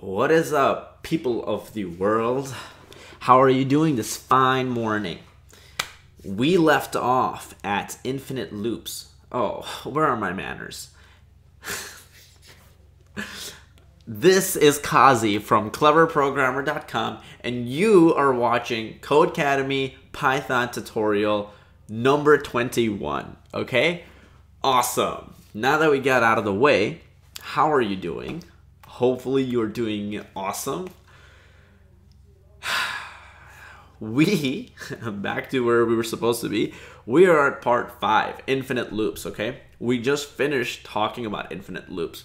What is up, people of the world? How are you doing this fine morning? We left off at infinite loops. Oh, where are my manners? This is Kazi from cleverprogrammer.com, and you are watching Codecademy Python tutorial number 21, okay? Awesome. Now that we got out of the way, how are you doing? Hopefully you're doing awesome. We, back to where we were supposed to be, we are at part 5, infinite loops, okay? We just finished talking about infinite loops.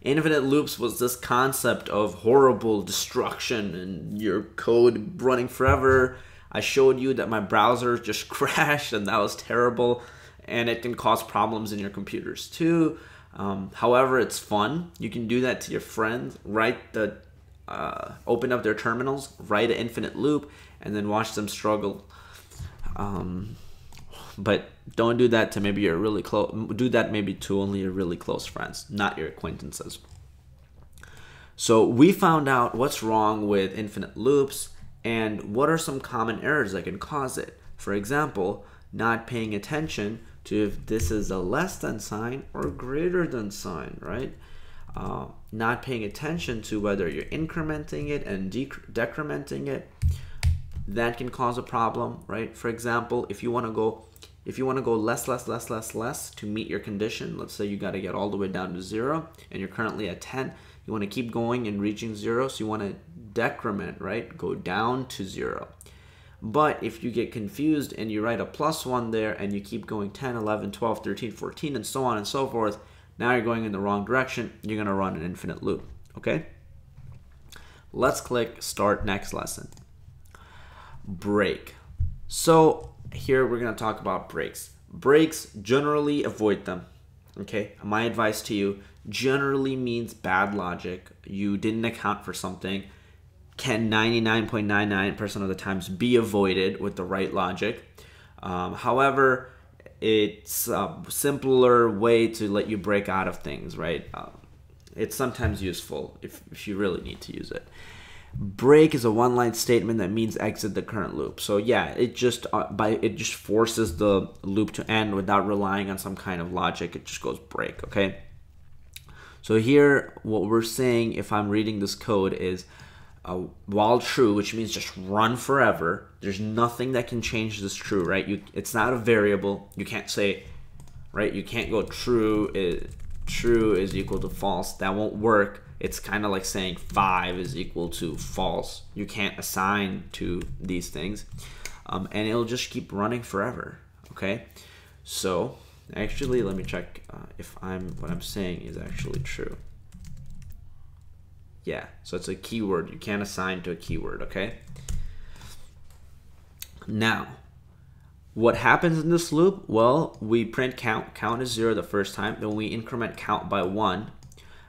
Infinite loops was this concept of horrible destruction and your code running forever. I showed you that my browser just crashed and that was terrible, and it can cause problems in your computers too. However, it's fun. You can do that to your friends. Open up their terminals, write an infinite loop, and then watch them struggle. But don't do that to maybe your really close. Do that maybe to only your really close friends, not your acquaintances. So we found out what's wrong with infinite loops and what are some common errors that can cause it. For example, not paying attention to if this is a less than sign or greater than sign, right? Not paying attention to whether you're incrementing it and decrementing it, that can cause a problem, right? For example, if you want to go less to meet your condition, let's say you got to get all the way down to 0 and you're currently at 10, you want to keep going and reaching 0, so you want to decrement, right? Go down to 0. But if you get confused and you write a +1 there and you keep going 10, 11, 12, 13, 14, and so on and so forth, now you're going in the wrong direction. You're going to run an infinite loop, okay? Let's click Start Next Lesson. Break. So here we're going to talk about breaks. Breaks, generally avoid them, okay? My advice to you generally means bad logic. You didn't account for something. Can 99.99% of the times be avoided with the right logic. However, it's a simpler way to let you break out of things, right? It's sometimes useful if you really need to use it. Break is a one-line statement that means exit the current loop. So yeah, it just forces the loop to end without relying on some kind of logic. It just goes break, okay? So here, what we're saying, if I'm reading this code, is while true, which means just run forever. There's nothing that can change this true, right? It's not a variable. You can't say, right? You can't go true is equal to false. That won't work. It's kind of like saying 5 is equal to false. You can't assign to these things, and it'll just keep running forever. Okay. So actually, let me check if what I'm saying is actually true. Yeah, so it's a keyword. You can't assign to a keyword, okay? Now, what happens in this loop? Well, we print count. Count is 0 the first time. Then we increment count by 1.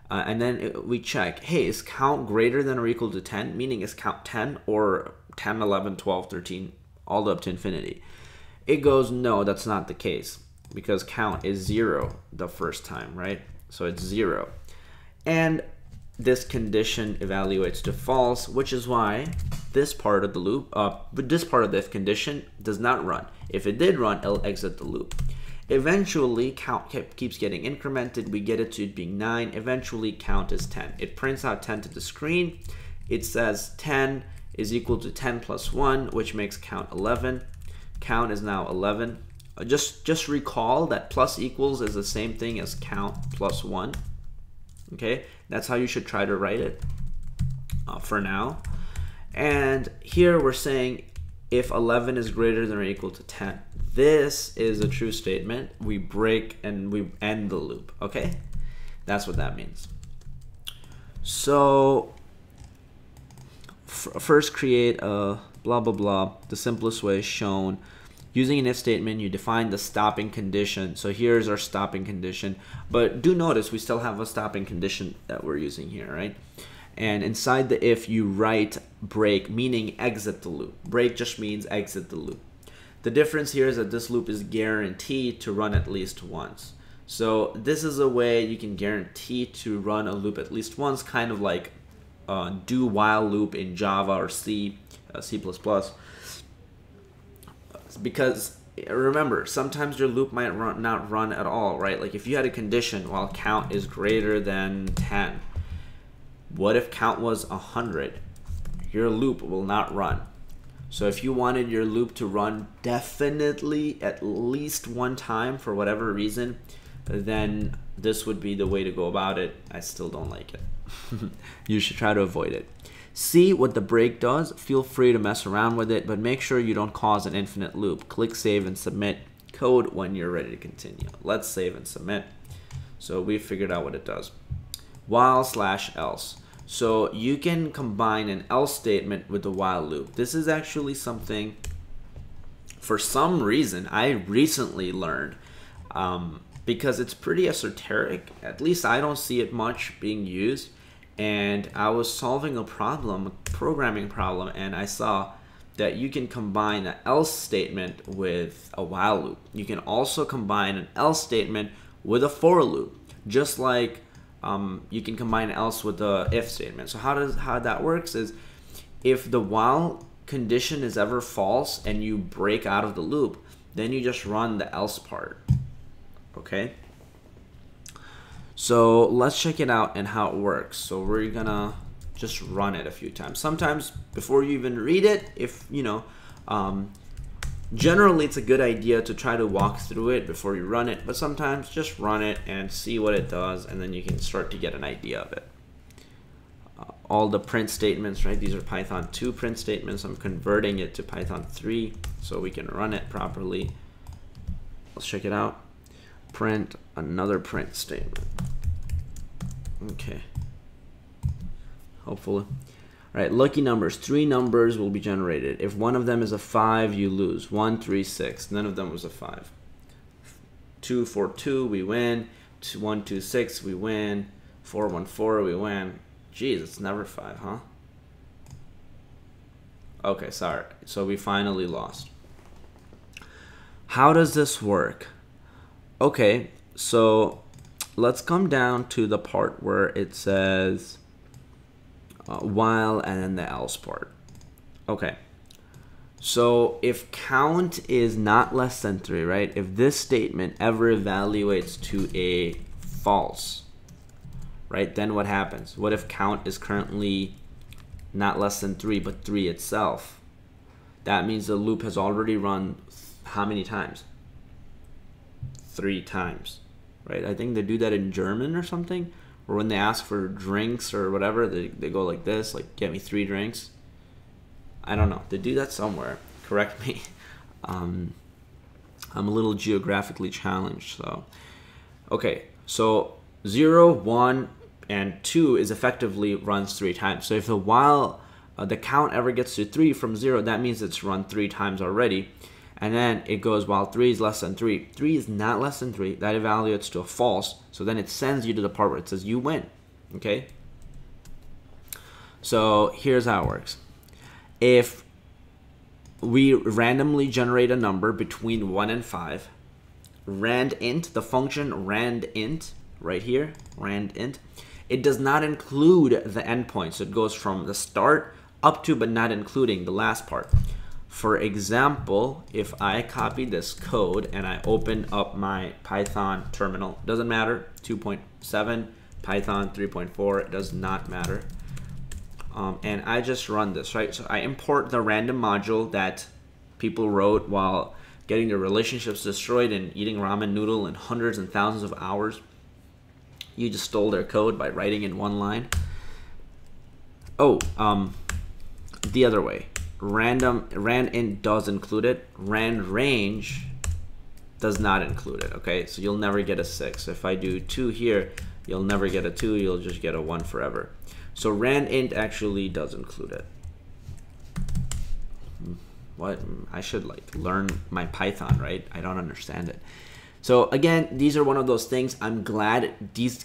And then we check, hey, is count greater than or equal to 10? Meaning, is count 10 or 10, 11, 12, 13, all the way up to infinity? It goes, no, that's not the case, because count is 0 the first time, right? So it's 0. And this condition evaluates to false, which is why this part of the loop, this part of the if condition does not run. If it did run, it'll exit the loop. Eventually, count keeps getting incremented. We get it to being 9. Eventually, count is 10. It prints out 10 to the screen. It says 10 is equal to 10 plus 1, which makes count 11. Count is now 11. Just recall that plus equals is the same thing as count plus 1. Okay, that's how you should try to write it for now. And here we're saying if 11 is greater than or equal to 10. This is a true statement. We break and we end the loop, okay? That's what that means. So first create a blah, blah, blah. The simplest way is shown. Using an if statement, you define the stopping condition. So here's our stopping condition. But do notice we still have a stopping condition that we're using here, right? And inside the if, you write break, meaning exit the loop. Break just means exit the loop. The difference here is that this loop is guaranteed to run at least once. So this is a way you can guarantee to run a loop at least once, kind of like do while loop in Java or C, C++. Because remember, sometimes your loop might not run at all, right? Like if you had a condition, well, count is greater than 10. What if count was 100? Your loop will not run. So if you wanted your loop to run definitely at least one time for whatever reason, then this would be the way to go about it. I still don't like it. You should try to avoid it. See what the break does. Feel free to mess around with it, but make sure you don't cause an infinite loop. Click save and submit code when you're ready to continue. Let's save and submit. So we figured out what it does. While slash else. So you can combine an else statement with the while loop. This is actually something, for some reason, I recently learned because it's pretty esoteric. At least I don't see it much being used. And I was solving a problem, a programming problem, and I saw that you can combine an else statement with a while loop. You can also combine an else statement with a for loop, just like you can combine else with the if statement. So how that works is if the while condition is ever false and you break out of the loop, then you just run the else part. Okay. So let's check it out and how it works. So we're gonna just run it a few times. Sometimes before you even read it, if you know, generally it's a good idea to try to walk through it before you run it, but sometimes just run it and see what it does, and then you can start to get an idea of it. All the print statements, right? These are Python 2 print statements. I'm converting it to Python 3 so we can run it properly. Let's check it out. Print another print statement. Okay. Hopefully. All right, lucky numbers. 3 numbers will be generated. If one of them is a 5, you lose. 1, 3, 6. None of them was a 5. 2, 4, 2, we win. 2, 1, 2, 6, we win. 4, 1, 4, we win. Jeez, it's never 5, huh? Okay, sorry. So we finally lost. How does this work? Okay, so let's come down to the part where it says while and then the else part. Okay, so if count is not less than 3, right? If this statement ever evaluates to a false, right? Then what happens? What if count is currently not less than 3, but 3 itself? That means the loop has already run how many times? 3 times, right? I think they do that in German or something, or when they ask for drinks or whatever, they go like this, like, get me 3 drinks. I don't know. They do that somewhere. Correct me. I'm a little geographically challenged, so. Okay, so 0, 1, and 2 is effectively runs 3 times. So if the while the count ever gets to 3 from 0, that means it's run 3 times already. And then it goes while 3 is less than 3. 3 is not less than 3. That evaluates to a false. So then it sends you to the part where it says you win. Okay? So here's how it works. If we randomly generate a number between 1 and 5, randint, the function randint, right here, randint, it does not include the endpoint. So it goes from the start up to but not including the last part. For example, if I copy this code and I open up my Python terminal, doesn't matter, 2.7, Python 3.4, it does not matter. And I just run this, right? So I import the random module that people wrote while getting their relationships destroyed and eating ramen noodle in hundreds and thousands of hours. You just stole their code by writing in one line. Oh, the other way. Randint does include it. Range does not include it. Okay, so you'll never get a 6. If I do 2 here, you'll never get a 2. You'll just get a 1 forever. So randint actually does include it. What? I should like learn my Python, right? I don't understand it. So again, these are one of those things. I'm glad these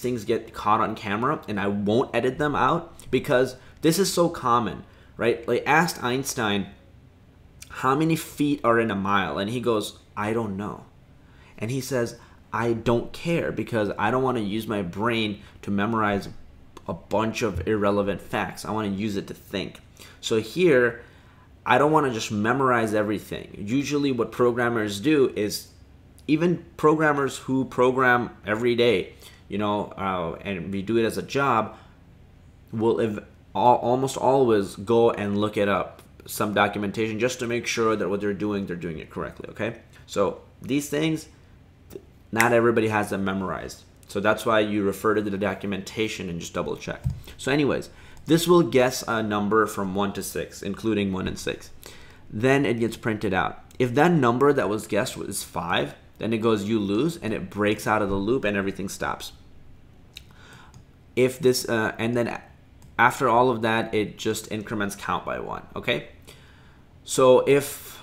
things get caught on camera, and I won't edit them out because this is so common. Right? Like, asked Einstein, how many feet are in a mile? And he goes, I don't know. And he says, I don't care because I don't want to use my brain to memorize a bunch of irrelevant facts. I want to use it to think. So here, I don't want to just memorize everything. Usually what programmers do is, even programmers who program every day, you know, and we do it as a job, will almost always go and look it up, some documentation, just to make sure that what they're doing it correctly, okay? So these things, not everybody has them memorized. So that's why you refer to the documentation and just double check. So anyways, this will guess a number from 1 to 6, including 1 and 6. Then it gets printed out. If that number that was guessed was 5, then it goes, you lose, and it breaks out of the loop and everything stops. If this, and then after all of that, it just increments count by 1, okay? So if,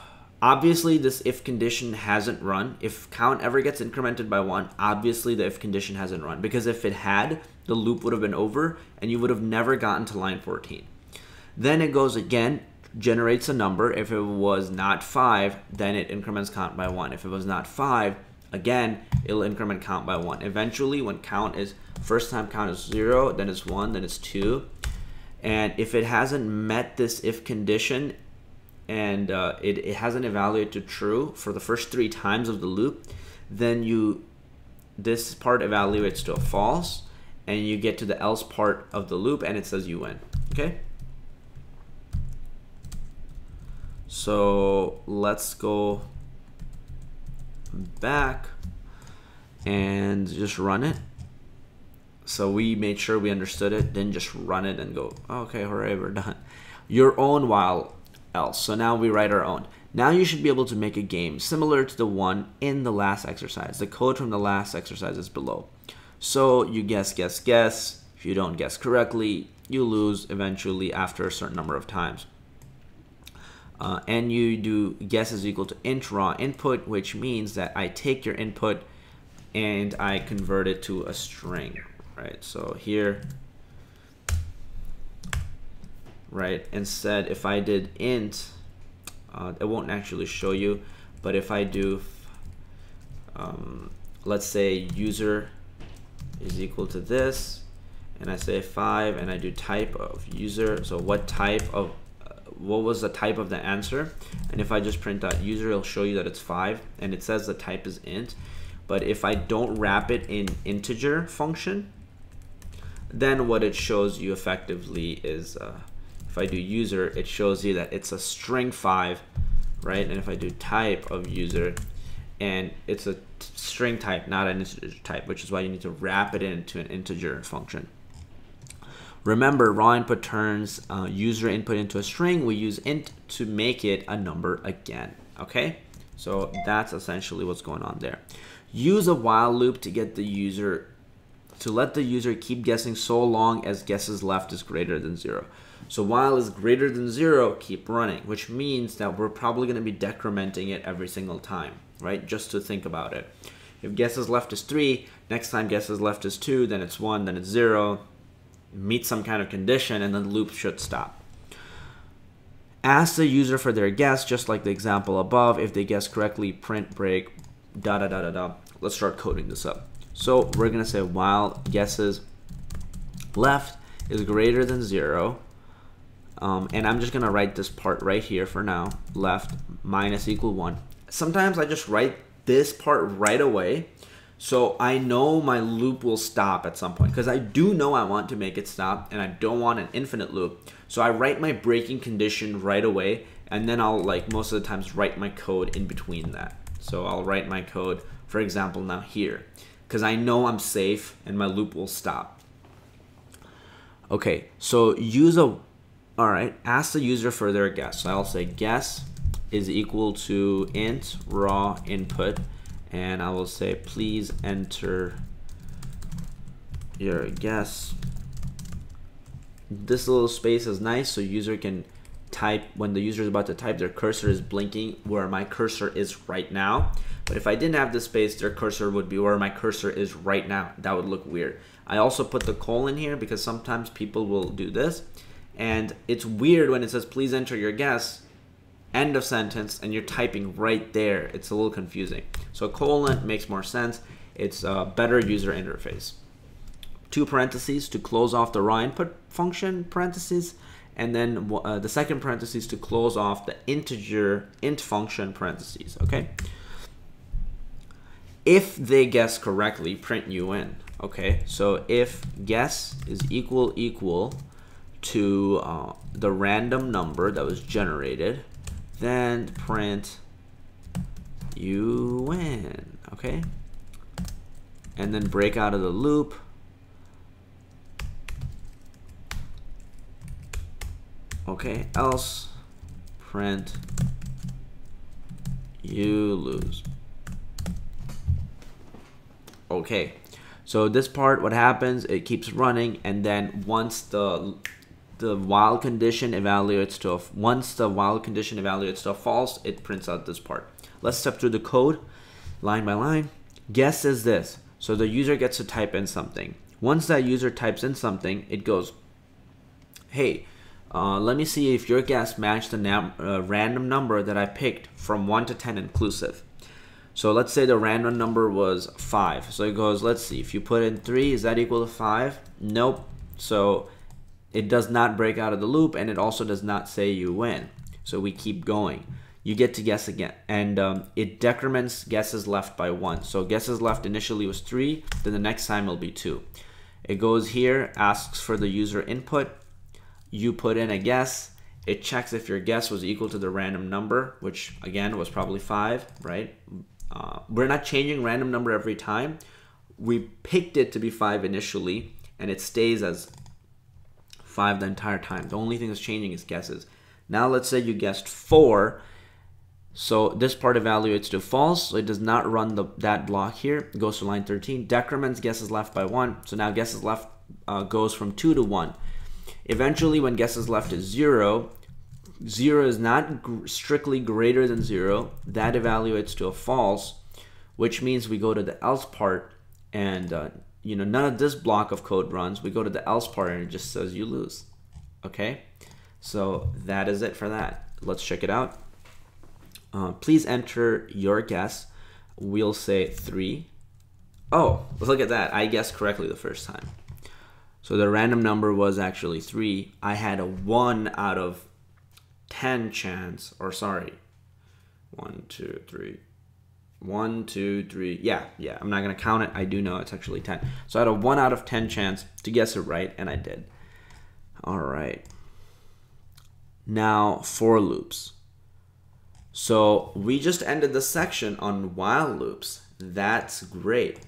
obviously this if condition hasn't run, if count ever gets incremented by 1, obviously the if condition hasn't run, because if it had, the loop would have been over and you would have never gotten to line 14. Then it goes again, generates a number. If it was not 5, then it increments count by 1. If it was not 5, again, it'll increment count by 1. Eventually, when count is, first time count is 0, then it's 1, then it's 2. And if it hasn't met this if condition and it hasn't evaluated to true for the first 3 times of the loop, then this part evaluates to a false, and you get to the else part of the loop and it says you win, okay? So let's go back and just run it. So we made sure we understood it, then just run it and go, okay, hooray, we're done. Your own while else. So now we write our own. Now you should be able to make a game similar to the one in the last exercise. The code from the last exercise is below. So you guess. If you don't guess correctly, you lose eventually after a certain number of times. And you do guess is equal to int raw input, which means that I take your input and I convert it to a string, right? So here, right? Instead, if I did int, it won't actually show you, but if I do, let's say user is equal to this, and I say 5, and I do type of user, so what was the type of the answer? And if I just print out user, it'll show you that it's 5 and it says the type is int. But if I don't wrap it in integer function, then what it shows you effectively is, if I do user, it shows you that it's a string 5, right? And if I do type of user, and it's a string type, not an integer type, which is why you need to wrap it into an integer function. Remember, raw input turns user input into a string. We use int to make it a number again, okay? So that's essentially what's going on there. Use a while loop to get the user, to let the user keep guessing so long as guesses left is greater than 0. So while is greater than 0, keep running, which means that we're probably gonna be decrementing it every single time, right? Just to think about it. If guesses left is 3, next time guesses left is 2, then it's 1, then it's 0, meet some kind of condition, and then the loop should stop. Ask the user for their guess, just like the example above. If they guess correctly, print break, Let's start coding this up. So we're gonna say while guesses left is greater than 0, and I'm just gonna write this part right here for now, left minus equal 1. Sometimes I just write this part right away, so I know my loop will stop at some point, because I do know I want to make it stop and I don't want an infinite loop. So I write my breaking condition right away, and then I'll, like most of the times, write my code in between that. So I'll write my code, for example, now here, because I know I'm safe and my loop will stop. Okay, so ask the user for their guess. So I'll say guess is equal to int raw input, and I will say, please enter your guess. This little space is nice so user can type. When the user is about to type, their cursor is blinking where my cursor is right now. But if I didn't have this space, their cursor would be where my cursor is right now. That would look weird. I also put the colon here because sometimes people will do this. And it's weird when it says, please enter your guess, end of sentence, and you're typing right there. It's a little confusing. So colon makes more sense. It's a better user interface. Two parentheses to close off the raw input function parentheses, and then the second parentheses to close off the integer int function parentheses, okay? If they guess correctly, print un, okay? So if guess is equal to the random number that was generated, then print un, okay? And then break out of the loop. Okay, else print you lose. Okay, so this part, what happens, it keeps running, and then once the while condition evaluates to a false, it prints out this part. Let's step through the code line by line. Guess is this. So the user gets to type in something. Once that user types in something, it goes, hey, let me see if your guess matched the random number that I picked from 1 to 10 inclusive. So let's say the random number was 5. So it goes, let's see, if you put in 3, is that equal to 5? Nope. So it does not break out of the loop, and it also does not say you win. So we keep going. You get to guess again, and it decrements guesses left by 1. So guesses left initially was 3, then the next time it'll be 2. It goes here, asks for the user input. You put in a guess, it checks if your guess was equal to the random number, which again was probably 5, right? We're not changing random number every time. We picked it to be 5 initially, and it stays as 5 the entire time. The only thing that's changing is guesses. Now let's say you guessed 4, so this part evaluates to false, so it does not run that block here. It goes to line 13, decrements guesses left by 1, so now guesses left goes from 2 to 1. Eventually, when guesses left is 0, 0 is not strictly greater than 0. That evaluates to a false, which means we go to the else part, and you know, none of this block of code runs. We go to the else part, and it just says you lose. Okay, so that is it for that. Let's check it out. Please enter your guess. We'll say 3. Oh, look at that! I guessed correctly the first time. So the random number was actually 3. I had a 1 out of 10 chance, or sorry, 1, 2, 3, 1, 2, 3. Yeah, I'm not gonna count it. I do know it's actually 10. So I had a 1 out of 10 chance to guess it right, and I did. All right. Now for loops. So we just ended the section on while loops. That's great.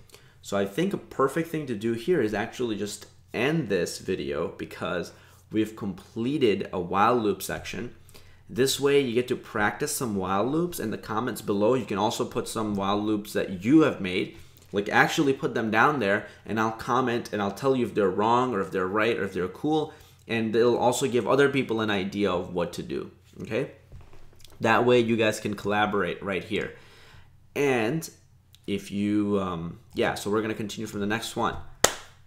So I think a perfect thing to do here is actually just end this video, because we've completed a while loop section. This way you get to practice some while loops. In the comments below, you can also put some while loops that you have made, like actually put them down there, and I'll comment and I'll tell you if they're wrong or if they're right or if they're cool, and it'll also give other people an idea of what to do, okay? That way you guys can collaborate right here. And if you, yeah, so we're gonna continue from the next one.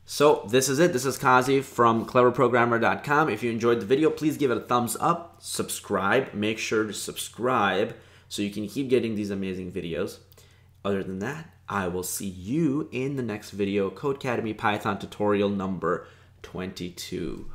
So this is it. This is Kazi from cleverprogrammer.com. If you enjoyed the video, please give it a thumbs up, subscribe, make sure to subscribe so you can keep getting these amazing videos. Other than that, I will see you in the next video, Codecademy Python tutorial number 22.